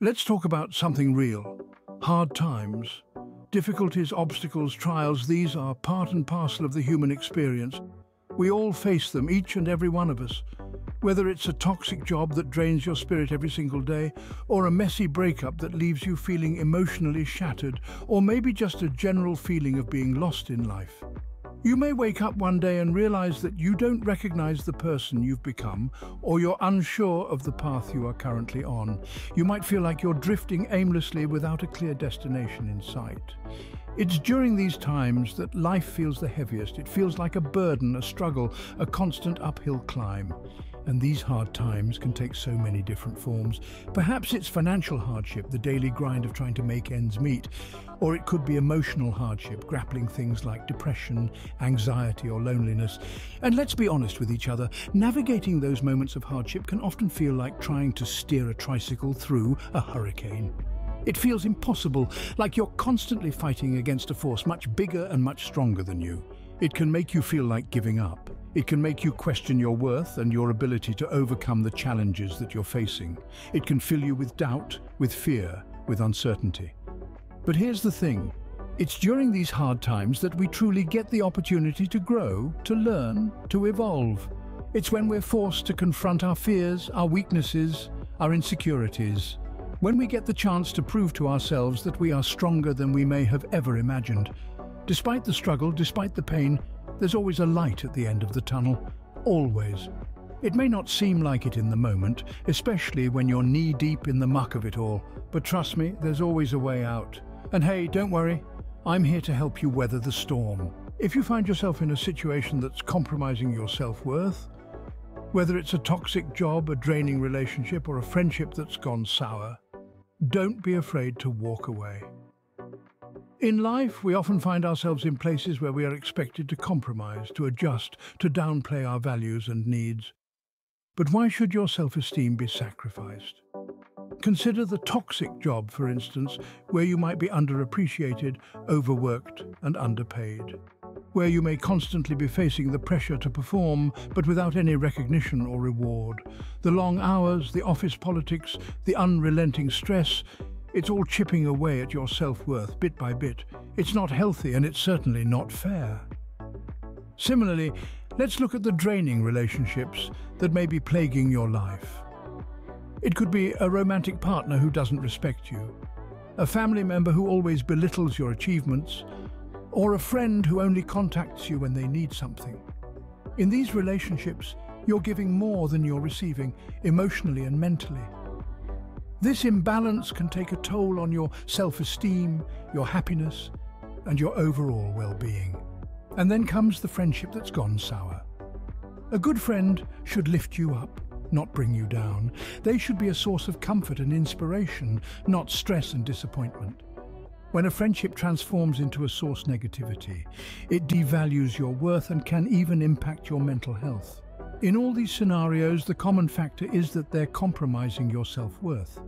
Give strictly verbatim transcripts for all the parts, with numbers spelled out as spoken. Let's talk about something real. Hard times. Difficulties, obstacles, trials, these are part and parcel of the human experience. We all face them, each and every one of us. Whether it's a toxic job that drains your spirit every single day, or a messy breakup that leaves you feeling emotionally shattered, or maybe just a general feeling of being lost in life. You may wake up one day and realize that you don't recognize the person you've become, or you're unsure of the path you are currently on. You might feel like you're drifting aimlessly without a clear destination in sight. It's during these times that life feels the heaviest. It feels like a burden, a struggle, a constant uphill climb. And these hard times can take so many different forms. Perhaps it's financial hardship, the daily grind of trying to make ends meet. Or it could be emotional hardship, grappling things like depression, anxiety or loneliness. And let's be honest with each other, navigating those moments of hardship can often feel like trying to steer a tricycle through a hurricane. It feels impossible, like you're constantly fighting against a force much bigger and much stronger than you. It can make you feel like giving up. It can make you question your worth and your ability to overcome the challenges that you're facing. It can fill you with doubt, with fear, with uncertainty. But here's the thing. It's during these hard times that we truly get the opportunity to grow, to learn, to evolve. It's when we're forced to confront our fears, our weaknesses, our insecurities. When we get the chance to prove to ourselves that we are stronger than we may have ever imagined. Despite the struggle, despite the pain, there's always a light at the end of the tunnel. Always. It may not seem like it in the moment, especially when you're knee-deep in the muck of it all. But trust me, there's always a way out. And hey, don't worry. I'm here to help you weather the storm. If you find yourself in a situation that's compromising your self-worth, whether it's a toxic job, a draining relationship, or a friendship that's gone sour, don't be afraid to walk away. In life, we often find ourselves in places where we are expected to compromise, to adjust, to downplay our values and needs. But why should your self-esteem be sacrificed? Consider the toxic job, for instance, where you might be underappreciated, overworked, and underpaid. Where you may constantly be facing the pressure to perform, but without any recognition or reward. The long hours, the office politics, the unrelenting stress, it's all chipping away at your self-worth, bit by bit. It's not healthy and it's certainly not fair. Similarly, let's look at the draining relationships that may be plaguing your life. It could be a romantic partner who doesn't respect you, a family member who always belittles your achievements, or a friend who only contacts you when they need something. In these relationships, you're giving more than you're receiving, emotionally and mentally. This imbalance can take a toll on your self-esteem, your happiness, and your overall well-being. And then comes the friendship that's gone sour. A good friend should lift you up, not bring you down. They should be a source of comfort and inspiration, not stress and disappointment. When a friendship transforms into a source of negativity, it devalues your worth and can even impact your mental health. In all these scenarios, the common factor is that they're compromising your self-worth.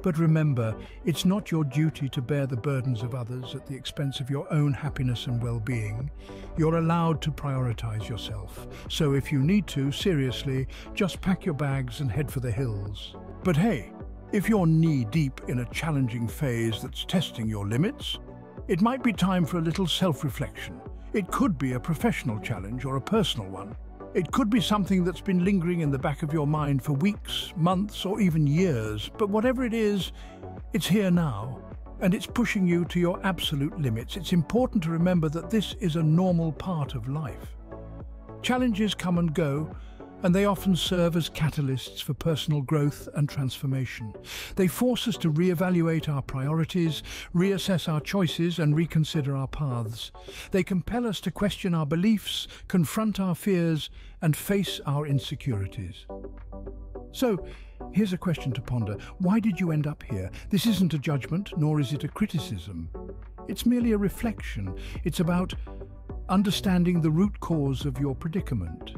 But remember, it's not your duty to bear the burdens of others at the expense of your own happiness and well-being. You're allowed to prioritize yourself. So if you need to, seriously, just pack your bags and head for the hills. But hey, if you're knee-deep in a challenging phase that's testing your limits, it might be time for a little self-reflection. It could be a professional challenge or a personal one. It could be something that's been lingering in the back of your mind for weeks, months, or even years. But whatever it is, it's here now, and it's pushing you to your absolute limits. It's important to remember that this is a normal part of life. Challenges come and go, and they often serve as catalysts for personal growth and transformation. They force us to reevaluate our priorities, reassess our choices, and reconsider our paths. They compel us to question our beliefs, confront our fears, and face our insecurities. So, here's a question to ponder. Why did you end up here? This isn't a judgment, nor is it a criticism. It's merely a reflection. It's about understanding the root cause of your predicament.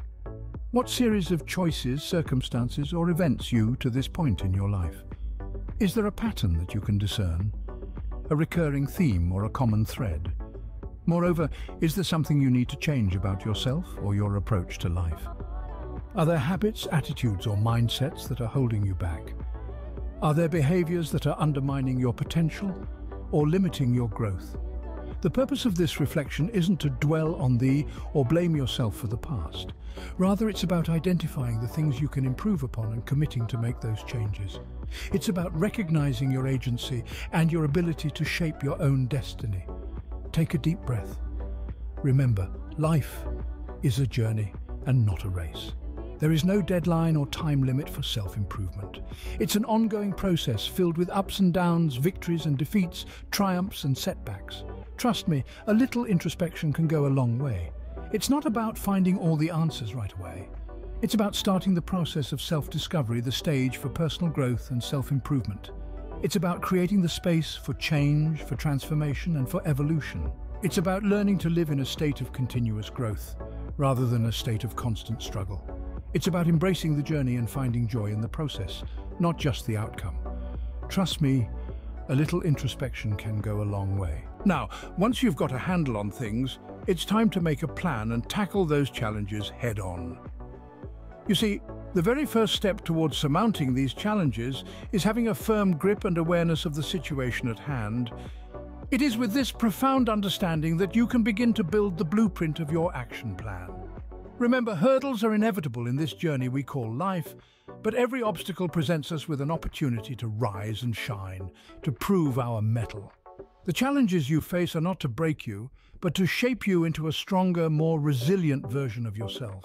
What series of choices, circumstances, or events led you to this point in your life? Is there a pattern that you can discern? A recurring theme or a common thread? Moreover, is there something you need to change about yourself or your approach to life? Are there habits, attitudes, or mindsets that are holding you back? Are there behaviors that are undermining your potential or limiting your growth? The purpose of this reflection isn't to dwell on thee or blame yourself for the past. Rather, it's about identifying the things you can improve upon and committing to make those changes. It's about recognizing your agency and your ability to shape your own destiny. Take a deep breath. Remember, life is a journey and not a race. There is no deadline or time limit for self-improvement. It's an ongoing process filled with ups and downs, victories and defeats, triumphs and setbacks. Trust me, a little introspection can go a long way. It's not about finding all the answers right away. It's about starting the process of self-discovery, the stage for personal growth and self-improvement. It's about creating the space for change, for transformation and for evolution. It's about learning to live in a state of continuous growth, rather than a state of constant struggle. It's about embracing the journey and finding joy in the process, not just the outcome. Trust me, a little introspection can go a long way. Now, once you've got a handle on things, it's time to make a plan and tackle those challenges head on. You see, the very first step towards surmounting these challenges is having a firm grip and awareness of the situation at hand. It is with this profound understanding that you can begin to build the blueprint of your action plan. Remember, hurdles are inevitable in this journey we call life, but every obstacle presents us with an opportunity to rise and shine, to prove our mettle. The challenges you face are not to break you, but to shape you into a stronger, more resilient version of yourself.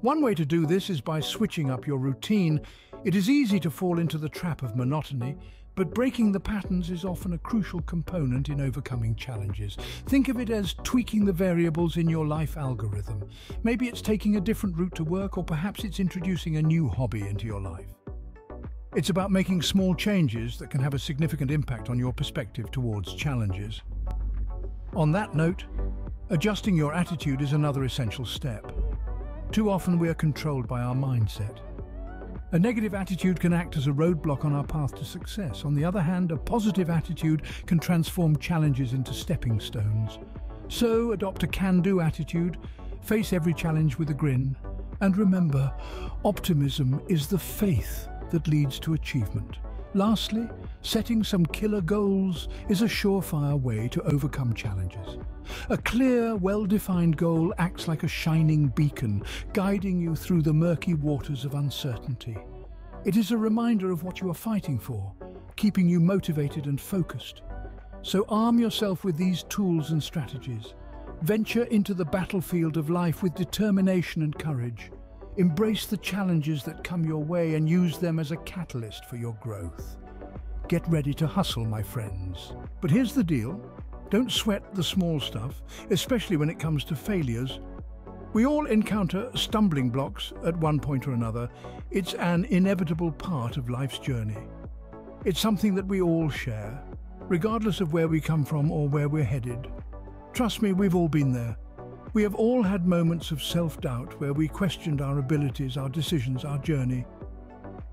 One way to do this is by switching up your routine. It is easy to fall into the trap of monotony, but breaking the patterns is often a crucial component in overcoming challenges. Think of it as tweaking the variables in your life algorithm. Maybe it's taking a different route to work, or perhaps it's introducing a new hobby into your life. It's about making small changes that can have a significant impact on your perspective towards challenges. On that note, adjusting your attitude is another essential step. Too often we are controlled by our mindset. A negative attitude can act as a roadblock on our path to success. On the other hand, a positive attitude can transform challenges into stepping stones. So, adopt a can-do attitude, face every challenge with a grin, and remember, optimism is the faith that leads to achievement. Lastly, setting some killer goals is a surefire way to overcome challenges. A clear, well-defined goal acts like a shining beacon, guiding you through the murky waters of uncertainty. It is a reminder of what you are fighting for, keeping you motivated and focused. So arm yourself with these tools and strategies. Venture into the battlefield of life with determination and courage. Embrace the challenges that come your way and use them as a catalyst for your growth. Get ready to hustle, my friends. But here's the deal. Don't sweat the small stuff, especially when it comes to failures. We all encounter stumbling blocks at one point or another. It's an inevitable part of life's journey. It's something that we all share, regardless of where we come from or where we're headed. Trust me, we've all been there. We have all had moments of self-doubt where we questioned our abilities, our decisions, our journey.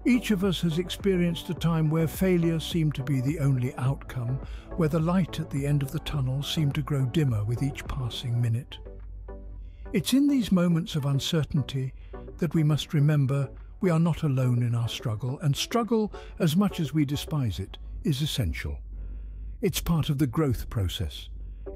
Each of us has experienced a time where failure seemed to be the only outcome, where the light at the end of the tunnel seemed to grow dimmer with each passing minute. It's in these moments of uncertainty that we must remember we are not alone in our struggle, and struggle, as much as we despise it, is essential. It's part of the growth process.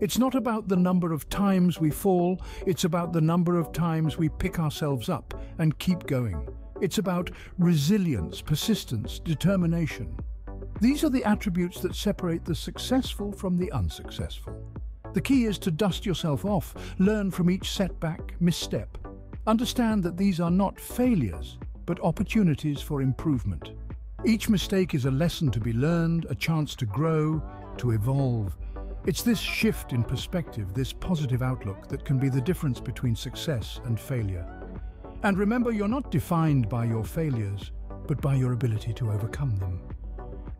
It's not about the number of times we fall, it's about the number of times we pick ourselves up and keep going. It's about resilience, persistence, determination. These are the attributes that separate the successful from the unsuccessful. The key is to dust yourself off, learn from each setback, misstep. Understand that these are not failures, but opportunities for improvement. Each mistake is a lesson to be learned, a chance to grow, to evolve. It's this shift in perspective, this positive outlook, that can be the difference between success and failure. And remember, you're not defined by your failures, but by your ability to overcome them.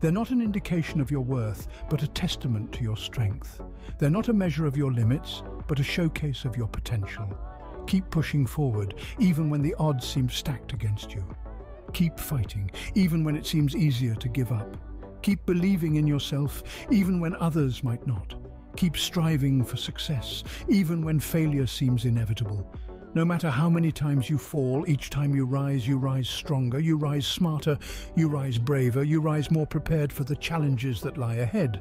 They're not an indication of your worth, but a testament to your strength. They're not a measure of your limits, but a showcase of your potential. Keep pushing forward, even when the odds seem stacked against you. Keep fighting, even when it seems easier to give up. Keep believing in yourself, even when others might not. Keep striving for success, even when failure seems inevitable. No matter how many times you fall, each time you rise, you rise stronger, you rise smarter, you rise braver, you rise more prepared for the challenges that lie ahead.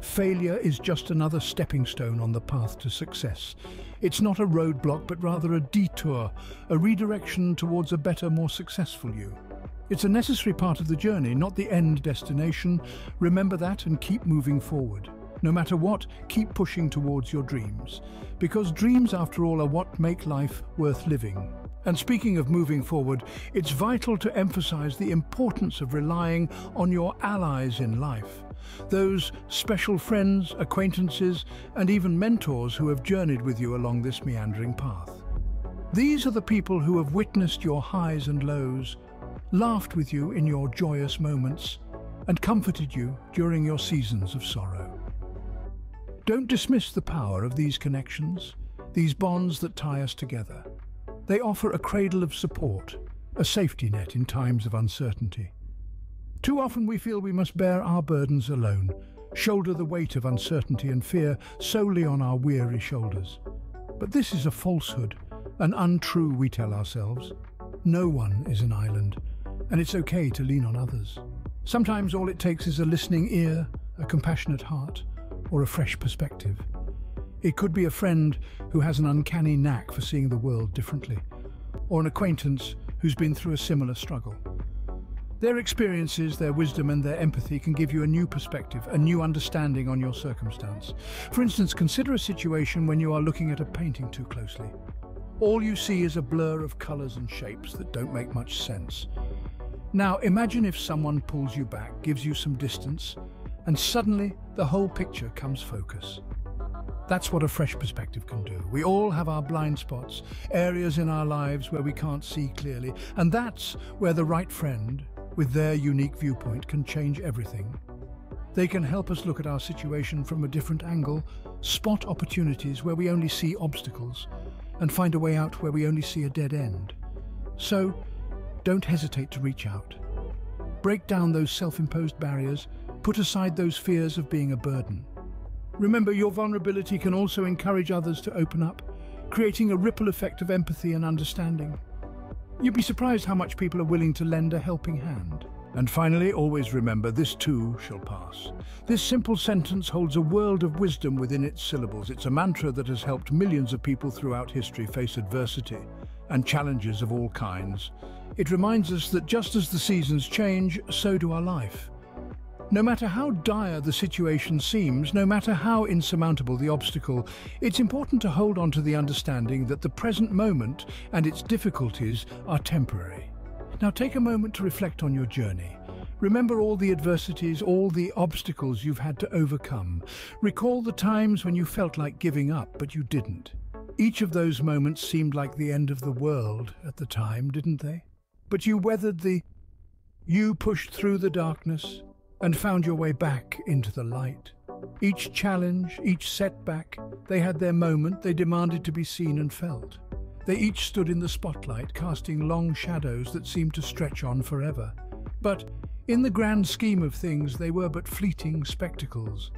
Failure is just another stepping stone on the path to success. It's not a roadblock, but rather a detour, a redirection towards a better, more successful you. It's a necessary part of the journey, not the end destination. Remember that and keep moving forward. No matter what, keep pushing towards your dreams. Because dreams, after all, are what make life worth living. And speaking of moving forward, it's vital to emphasize the importance of relying on your allies in life. Those special friends, acquaintances, and even mentors who have journeyed with you along this meandering path. These are the people who have witnessed your highs and lows, laughed with you in your joyous moments, and comforted you during your seasons of sorrow. Don't dismiss the power of these connections, these bonds that tie us together. They offer a cradle of support, a safety net in times of uncertainty. Too often we feel we must bear our burdens alone, shoulder the weight of uncertainty and fear solely on our weary shoulders. But this is a falsehood, an untrue we tell ourselves. No one is an island, and it's okay to lean on others. Sometimes all it takes is a listening ear, a compassionate heart, or a fresh perspective. It could be a friend who has an uncanny knack for seeing the world differently, or an acquaintance who's been through a similar struggle. Their experiences, their wisdom and their empathy can give you a new perspective, a new understanding on your circumstance. For instance, consider a situation when you are looking at a painting too closely. All you see is a blur of colors and shapes that don't make much sense. Now, imagine if someone pulls you back, gives you some distance, and suddenly the whole picture comes focus. That's what a fresh perspective can do. We all have our blind spots, areas in our lives where we can't see clearly, and that's where the right friend, with their unique viewpoint, can change everything. They can help us look at our situation from a different angle, spot opportunities where we only see obstacles, and find a way out where we only see a dead end. So, don't hesitate to reach out. Break down those self-imposed barriers. Put aside those fears of being a burden. Remember, your vulnerability can also encourage others to open up, creating a ripple effect of empathy and understanding. You'd be surprised how much people are willing to lend a helping hand. And finally, always remember, this too shall pass. This simple sentence holds a world of wisdom within its syllables. It's a mantra that has helped millions of people throughout history face adversity and challenges of all kinds. It reminds us that just as the seasons change, so do our life. No matter how dire the situation seems, no matter how insurmountable the obstacle, it's important to hold on to the understanding that the present moment and its difficulties are temporary. Now take a moment to reflect on your journey. Remember all the adversities, all the obstacles you've had to overcome. Recall the times when you felt like giving up, but you didn't. Each of those moments seemed like the end of the world at the time, didn't they? But you weathered the... You pushed through the darkness and found your way back into the light. Each challenge, each setback, they had their moment, they demanded to be seen and felt. They each stood in the spotlight, casting long shadows that seemed to stretch on forever. But in the grand scheme of things, they were but fleeting spectacles.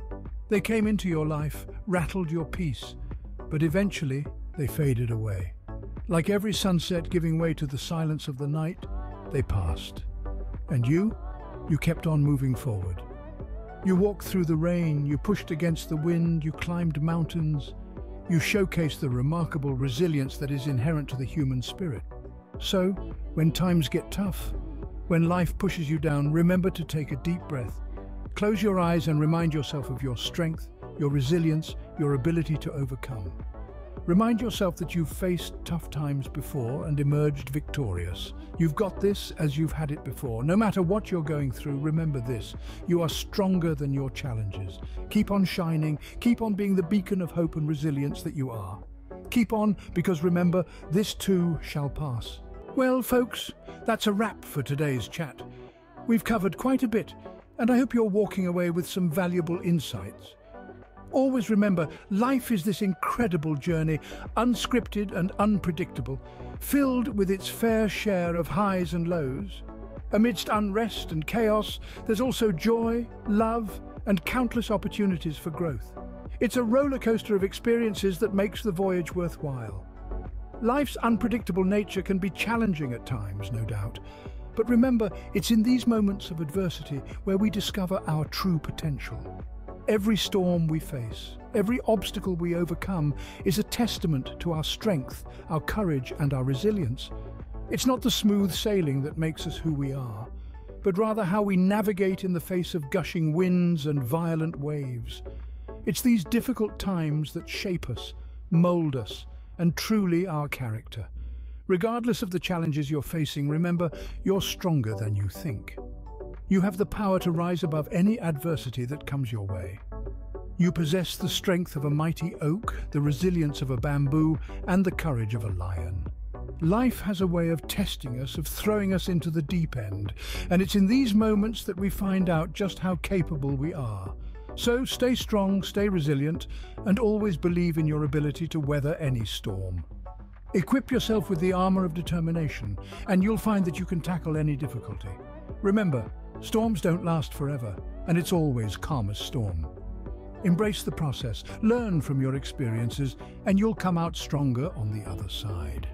They came into your life, rattled your peace, but eventually they faded away. Like every sunset giving way to the silence of the night, they passed. And you? You kept on moving forward. You walked through the rain, you pushed against the wind, you climbed mountains, you showcased the remarkable resilience that is inherent to the human spirit. So, when times get tough, when life pushes you down, remember to take a deep breath. Close your eyes and remind yourself of your strength, your resilience, your ability to overcome. Remind yourself that you've faced tough times before and emerged victorious. You've got this as you've had it before. No matter what you're going through, remember this. You are stronger than your challenges. Keep on shining. Keep on being the beacon of hope and resilience that you are. Keep on, because remember, this too shall pass. Well, folks, that's a wrap for today's chat. We've covered quite a bit, and I hope you're walking away with some valuable insights. Always remember, life is this incredible journey, unscripted and unpredictable, filled with its fair share of highs and lows. Amidst unrest and chaos, there's also joy, love, and countless opportunities for growth. It's a roller coaster of experiences that makes the voyage worthwhile. Life's unpredictable nature can be challenging at times, no doubt. But remember, it's in these moments of adversity where we discover our true potential. Every storm we face, every obstacle we overcome, is a testament to our strength, our courage, and our resilience. It's not the smooth sailing that makes us who we are, but rather how we navigate in the face of gushing winds and violent waves. It's these difficult times that shape us, mold us, and truly our character. Regardless of the challenges you're facing, remember, you're stronger than you think. You have the power to rise above any adversity that comes your way. You possess the strength of a mighty oak, the resilience of a bamboo, and the courage of a lion. Life has a way of testing us, of throwing us into the deep end, and it's in these moments that we find out just how capable we are. So stay strong, stay resilient, and always believe in your ability to weather any storm. Equip yourself with the armor of determination, and you'll find that you can tackle any difficulty. Remember, storms don't last forever, and it's always calm as storm. Embrace the process, learn from your experiences, and you'll come out stronger on the other side.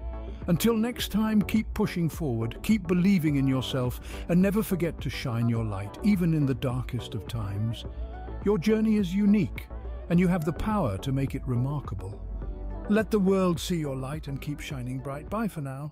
Until next time, keep pushing forward, keep believing in yourself, and never forget to shine your light, even in the darkest of times. Your journey is unique, and you have the power to make it remarkable. Let the world see your light and keep shining bright. Bye for now.